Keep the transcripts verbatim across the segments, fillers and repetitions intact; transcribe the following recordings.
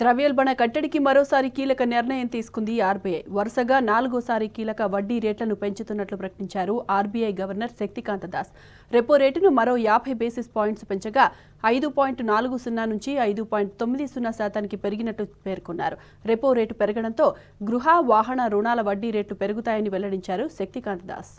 ద్రవ్యోల్బణ కట్టడికి మరోసారి కీలక నిర్ణయం తీసుకుంది ఆర్బీఐ. వరుసగా నాలుగోసారి కీలక వడ్డీ రేట్లను పెంచుతున్నట్లు ప్రకటించారు RBI governor Shaktikanta Das. Repo రేటును మరో యాభై బేసిస్ పాయింట్స్ పెంచగా ఐదు పాయింట్ నాలుగు సున్నా నుంచి ఐదు పాయింట్ తొమ్మిది సున్నా శాతానికి పెరిగినట్టు పేర్కొన్నారు. రెపో రేటు పెరగడంతో గృహ, వాహన రుణాల వడ్డీ రేట్లు పెరుగుతాయని వెల్లడించారు శక్తికాంత దాస్.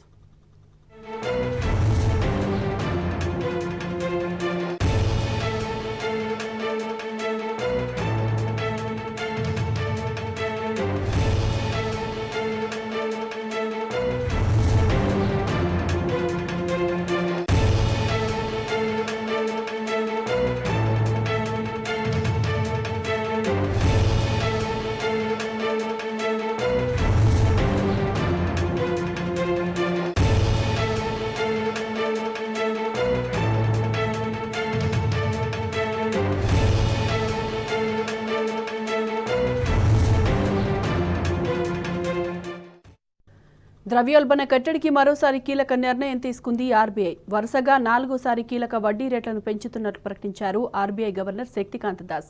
ద్రవ్యోల్బణ కట్టడికి మరోసారి కీలక నిర్ణయం తీసుకుంది ఆర్బీఐ. వరుసగా నాలుగోసారి కీలక వడ్డీ రేట్లను పెంచుతున్నట్లు ప్రకటించారు RBI governor Shaktikanta Das.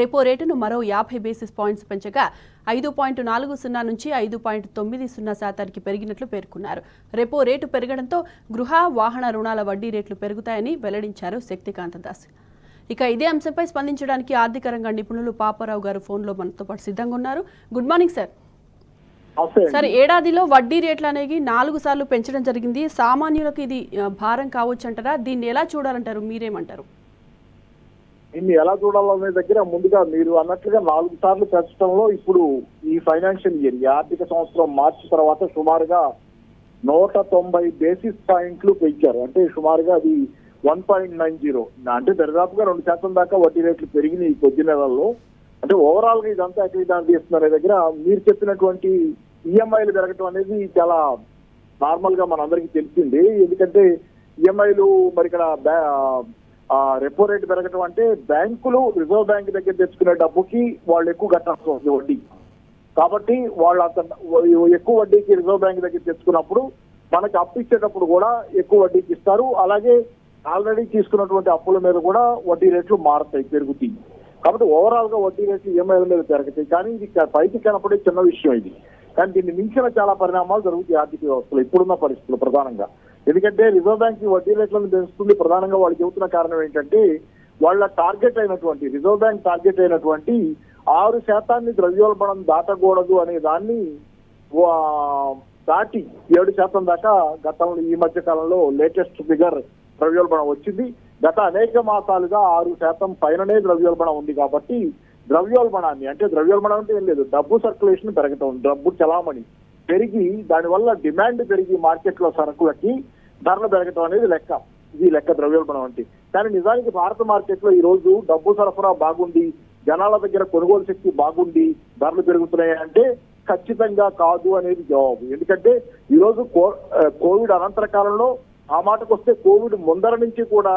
Repo రేటును మరో యాభై బేసిస్ పాయింట్స్ పెంచగా ఐదు పాయింట్ నాలుగు సున్నా నుంచి ఐదు పాయింట్ తొమ్మిది సున్నా శాతానికి పెరిగినట్లు పేర్కొన్నారు. రెపో రేటు పెరగడంతో గృహ, వాహన రుణాల వడ్డీ రేట్లు పెరుగుతాయని వెల్లడించారు శక్తికాంత దాస్. ఇక ఇదే అంశంపై స్పందించడానికి ఆర్థిక రంగ నిపుణులు పాపారావు గారు ఫోన్లో మనతో పాటు సిద్ధంగా ఉన్నారు. Good morning sir. సార్, ఏడాదిలో వడ్డీ రేట్లు అనేవి నాలుగు సార్లు పెంచడం జరిగింది. సామాన్యులకు ఇది భారం కావచ్చు అంటారా? దీన్ని ఎలా చూడాలంటారు, మీరేమంటారు? దీన్ని ఎలా చూడాలనే దగ్గర ముందుగా మీరు అన్నట్లుగా నాలుగు సార్లు పెంచడంలో ఇప్పుడు ఈ ఫైనాన్షియల్ ఇయర్, ఈ ఆర్థిక సంవత్సరం మార్చి తర్వాత సుమారుగా నూట తొంభై బేసిస్ పాయింట్లు పెంచారు. అంటే సుమారుగా అది వన్ పాయింట్ నైన్ జీరో అంటే దరిదాపుగా రెండు శాతం దాకా వడ్డీ రేట్లు పెరిగినాయి ఈ కొద్ది నెలల్లో. అంటే ఓవరాల్ గా ఇదంతా ఎక్కడ దాన్ని తీస్తున్నారు దగ్గర మీరు చెప్పినటువంటి ఈఎంఐలు పెరగటం అనేది చాలా నార్మల్ గా మనందరికీ తెలిసింది. ఎందుకంటే ఈఎంఐలు మరి ఇక్కడ రెపో రేట్ పెరగటం అంటే బ్యాంకులు రిజర్వ్ బ్యాంక్ దగ్గర తెచ్చుకునే డబ్బుకి వాళ్ళు ఎక్కువ కట్టాల్సి వస్తుంది వడ్డీ. కాబట్టి వాళ్ళు అంత ఎక్కువ వడ్డీకి రిజర్వ్ బ్యాంక్ దగ్గర తెచ్చుకున్నప్పుడు మనకి అప్పు ఇచ్చేటప్పుడు కూడా ఎక్కువ వడ్డీకి ఇస్తారు. అలాగే ఆల్రెడీ తీసుకున్నటువంటి అప్పుల మీద కూడా వడ్డీ రేట్లు మారుతాయి, పెరుగుతాయి. కాబట్టి ఓవరాల్ గా వడ్డీ రేట్లు ఈఎంఐల మీద పెరుగుతాయి. కానీ ఇది పైకి కానప్పుడే చిన్న విషయం ఇది, కానీ దీన్ని మించిన చాలా పరిణామాలు జరుగుతాయి ఆర్థిక వ్యవస్థలో ఇప్పుడున్న పరిస్థితులు ప్రధానంగా. ఎందుకంటే రిజర్వ్ బ్యాంక్ వడ్డీ రేట్లను పెంచుతుంది. ప్రధానంగా వాళ్ళు చెబుతున్న కారణం ఏంటంటే వాళ్ళ టార్గెట్ అయినటువంటి రిజర్వ్ బ్యాంక్ టార్గెట్ అయినటువంటి ఆరు శాతాన్ని ద్రవ్యోల్బణం దాటకూడదు అనే దాన్ని దాటి ఏడు శాతం దాకా గతంలో ఈ మధ్య కాలంలో లేటెస్ట్ ఫిగర్ ద్రవ్యోల్బణం వచ్చింది. గత అనేక మాసాలుగా ఆరు శాతం పైననే ద్రవ్యోల్బణం ఉంది. కాబట్టి ద్రవ్యోల్బణాన్ని అంటే ద్రవ్యోల్బణం అంటే ఏం లేదు, డబ్బు సర్క్యులేషన్ పెరగటం, డబ్బు చలామణి పెరిగి దానివల్ల డిమాండ్ పెరిగి మార్కెట్లో సరుకులకి ధరలు పెరగటం అనేది లెక్క, ఇది లెక్క ద్రవ్యోల్బణం అంటే. కానీ నిజానికి భారత మార్కెట్లో ఈ రోజు డబ్బు సరఫరా బాగుంది, జనాల దగ్గర కొనుగోలు శక్తి బాగుంది, ధరలు పెరుగుతున్నాయి అంటే ఖచ్చితంగా కాదు అనేది జవాబు. ఎందుకంటే ఈరోజు కోవిడ్ అనంతర కాలంలో, ఆ మాటకు వస్తే కోవిడ్ ముందర నుంచి కూడా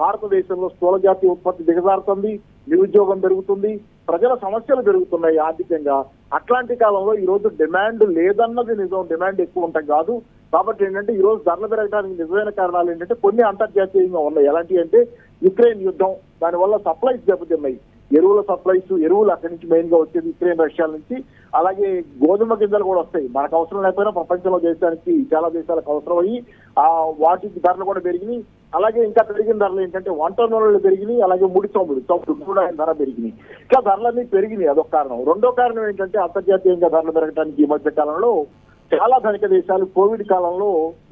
భారతదేశంలో స్థూల జాతీయ ఉత్పత్తి దిగజారుతుంది, నిరుద్యోగం పెరుగుతుంది, ప్రజల సమస్యలు పెరుగుతున్నాయి ఆర్థికంగా. అట్లాంటి కాలంలో ఈ రోజు డిమాండ్ లేదన్నది నిజం, డిమాండ్ ఎక్కువ ఉండటం కాదు. కాబట్టి ఏంటంటే ఈ రోజు ధరలు పెరగడానికి నిజమైన కారణాలు ఏంటంటే కొన్ని అంతర్జాతీయంగా ఉన్నాయి. ఎలాంటి అంటే యుక్రెయిన్ యుద్ధం, దానివల్ల సప్లైస్ దెబ్బతిన్నాయి, ఎరువుల సప్లైస్, ఎరువులు అక్కడి నుంచి మెయిన్ గా వచ్చేది యుక్రెయిన్ రష్యా నుంచి. అలాగే గోధుమ గింజలు కూడా వస్తాయి, మనకు అవసరం లేకపోయినా ప్రపంచంలో దేశానికి చాలా దేశాలకు అవసరమయ్యి ఆ వాటికి ధరలు కూడా పెరిగినాయి. అలాగే ఇంకా పెరిగిన ధరలు ఏంటంటే వంట నూనెలు పెరిగినాయి, అలాగే ముడి చమురు చమురు కూడా ధర పెరిగినాయి. ఇట్లా ధరలన్నీ పెరిగినాయి, అదొక కారణం. రెండో కారణం ఏంటంటే అంతర్జాతీయంగా ధరలు పెరగడానికి ఈ మధ్య కాలంలో చాలా ధనిక దేశాలు కోవిడ్ కాలంలో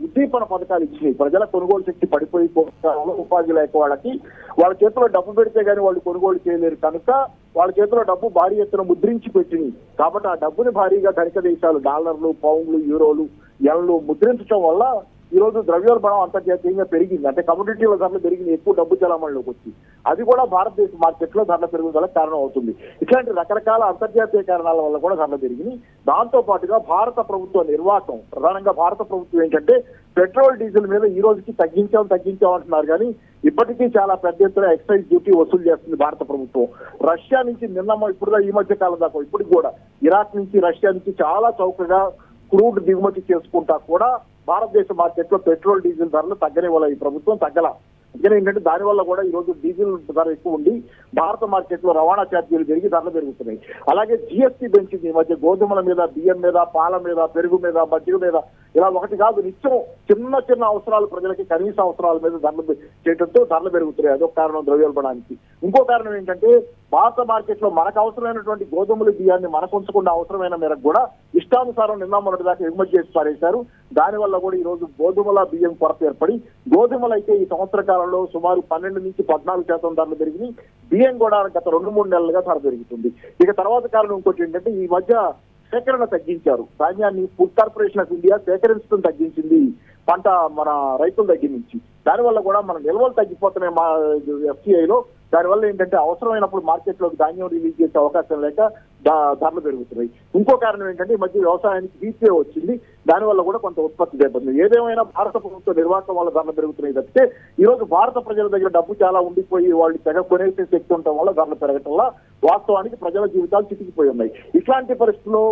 ఉద్దీపన పథకాలు ఇచ్చినాయి. ప్రజల కొనుగోలు శక్తి పడిపోయి కోవిడ్ కాలంలో ఉపాధి లేక వాళ్ళకి వాళ్ళ చేతిలో డబ్బు పెడితే కానీ వాళ్ళు కొనుగోలు చేయలేరు కనుక వాళ్ళ చేతిలో డబ్బు భారీ ఎత్తున ముద్రించి పెట్టింది. కాబట్టి ఆ డబ్బుని భారీగా ధనిక దేశాలు డాలర్లు, పౌండ్లు, యూరోలు, ఎన్లు ముద్రించడం వల్ల ఈ రోజు ద్రవ్యోల్బణం అంతర్జాతీయంగా పెరిగింది. అంటే కమోడిటీల ధరలు పెరిగింది, ఎక్కువ డబ్బు చలామణిలోకి వచ్చి అది కూడా భారతదేశ మార్కెట్ లో ధరల పెరుగుదల కారణం అవుతుంది. ఇట్లాంటి రకరకాల అంతర్జాతీయ కారణాల వల్ల కూడా ధరలు పెరిగింది. దాంతో పాటుగా భారత ప్రభుత్వ నిర్వాహకం, ప్రధానంగా భారత ప్రభుత్వం ఏంటంటే పెట్రోల్, డీజిల్ మీద ఈ రోజుకి తగ్గించాం తగ్గించాం అంటున్నారు కానీ ఇప్పటికీ చాలా పెద్ద ఎత్తున ఎక్సైజ్ డ్యూటీ వసూలు చేస్తుంది భారత ప్రభుత్వం. రష్యా నుంచి నిన్న ఇప్పుడు ఈ మధ్య కాలం దాకా ఇప్పటికి కూడా ఇరాక్ నుంచి, రష్యా నుంచి చాలా చౌకగా క్రూడ్ దిగుమతి చేసుకుంటా కూడా భారతదేశ మార్కెట్ లో పెట్రోల్, డీజిల్ ధరలు తగ్గనివ్వాలి ఈ ప్రభుత్వం, తగ్గల. ఇదేంటంటే దాని వల్ల కూడా ఈ రోజు డీజిల్ ధర ఎక్కువ ఉండి భారత మార్కెట్ లో రవాణా ఛార్జీలు పెరిగి ధరలు పెరుగుతున్నాయి. అలాగే జిఎస్టీ పెంచింది ఈ మధ్య గోధుమల మీద, బియ్యం మీద, పాల మీద, పెరుగు మీద, బజ్జీల మీద, ఇలా ఒకటి కాదు నిత్యం చిన్న చిన్న అవసరాలు ప్రజలకి కనీస అవసరాల మీద ధరలు చేయడంతో ధరలు పెరుగుతున్నాయి. అదొక కారణం ద్రవ్యోల్బణానికి. ఇంకో కారణం ఏంటంటే భారత మార్కెట్ లో మనకు అవసరమైనటువంటి గోధుమలు, బియ్యాన్ని మనకు ఉంచకుండా అవసరమైన మేరకు కూడా ఇష్టానుసారం నిన్న మొన్నటి దాకా ఎగుమతి చేసి పారేశారు. దానివల్ల కూడా ఈ రోజు గోధుమల, బియ్యం కొరత ఏర్పడి, గోధుమలు అయితే ఈ సంవత్సర కాలంలో సుమారు పన్నెండు నుంచి పద్నాలుగు శాతం ధరలు పెరిగినాయి. బియ్యం కూడా గత రెండు మూడు నెలలుగా ధర పెరుగుతుంది. ఇక తర్వాత కారణం ఇంకోటి ఏంటంటే ఈ మధ్య సేకరణ తగ్గించారు. ధాన్యాన్ని ఫుడ్ కార్పొరేషన్ ఆఫ్ ఇండియా సేకరించడం తగ్గించింది, పంట మన రైతుల దగ్గర నుంచి. దానివల్ల కూడా మన నిల్వలు తగ్గిపోతున్నాయి మా ఎఫ్సిఐలో. దానివల్ల ఏంటంటే అవసరమైనప్పుడు మార్కెట్ లో ధాన్యం రిలీజ్ చేసే అవకాశం లేక ధరలు పెరుగుతున్నాయి. ఇంకో కారణం ఏంటంటే ఈ మధ్య వ్యవసాయానికి బీసీఏ వచ్చింది, దానివల్ల కూడా కొంత ఉత్పత్తి దెబ్బతింది. ఏదేమైనా భారత ప్రభుత్వ నిర్వాహకం వల్ల ధరలు పెరుగుతున్నాయి తప్పితే ఈ రోజు భారత ప్రజల దగ్గర డబ్బు చాలా ఉండిపోయి వాళ్ళు తెగ కొనేసే శక్తి ఉండటం వల్ల ధరలు పెరగటం వల్ల వాస్తవానికి ప్రజల జీవితాలు చితికిపోయి ఉన్నాయి. ఇట్లాంటి పరిస్థితుల్లో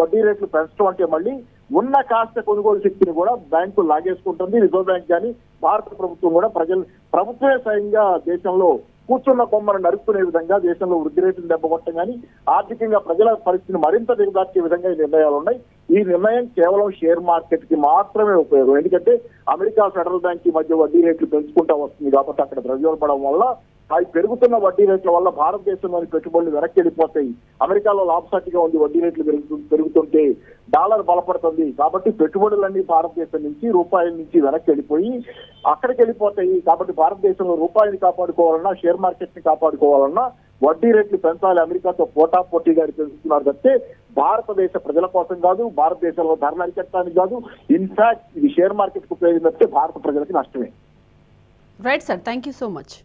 వడ్డీ రేట్లు పెంచడం అంటే మళ్ళీ ఉన్న కాస్త కొనుగోలు శక్తిని కూడా బ్యాంకు లాగేసుకుంటుంది. రిజర్వ్ బ్యాంక్ కానీ భారత ప్రభుత్వం కూడా ప్రజలు ప్రభుత్వమే స్వయంగా దేశంలో కూర్చున్న కొమ్మను నరుక్కునే విధంగా దేశంలో వృద్ధి రేటును దెబ్బకొట్టడం కానీ ఆర్థికంగా ప్రజల పరిస్థితిని మరింత దిగజార్చే విధంగా ఈ నిర్ణయాలు ఉన్నాయి. ఈ నిర్ణయం కేవలం షేర్ మార్కెట్ కి మాత్రమే ఉపయోగం. ఎందుకంటే అమెరికా ఫెడరల్ బ్యాంక్ ఈ మధ్య వడ్డీ రేట్లు పెంచుకుంటా వస్తుంది కాబట్టి అక్కడ ద్రవ్యోల్బణం వల్ల అవి పెరుగుతున్న వడ్డీ రేట్ల వల్ల భారతదేశంలోని పెట్టుబడులు వెనక్కి వెళ్ళిపోతాయి. అమెరికాలో లాభసాటిగా ఉంది వడ్డీ రేట్లు పెరుగుతుంటే డాలర్ బలపడుతుంది కాబట్టి పెట్టుబడులన్నీ భారతదేశం నుంచి రూపాయల నుంచి వెనక్కి వెళ్ళిపోయి అక్కడికి వెళ్ళిపోతాయి. కాబట్టి భారతదేశంలో రూపాయిని కాపాడుకోవాలన్నా, షేర్ మార్కెట్ ని కాపాడుకోవాలన్నా వడ్డీ రేట్లు పెంచాలి. అమెరికాతో పోటా పోటీగా పెంచుతున్నారు తప్పితే భారతదేశ ప్రజల కోసం కాదు, భారతదేశంలో ధరలు అరికట్టడానికి కాదు. ఇన్ఫాక్ట్ ఇది షేర్ మార్కెట్ కు ఉపయోగించే భారత ప్రజలకి నష్టమే. Right sir, thank you so much.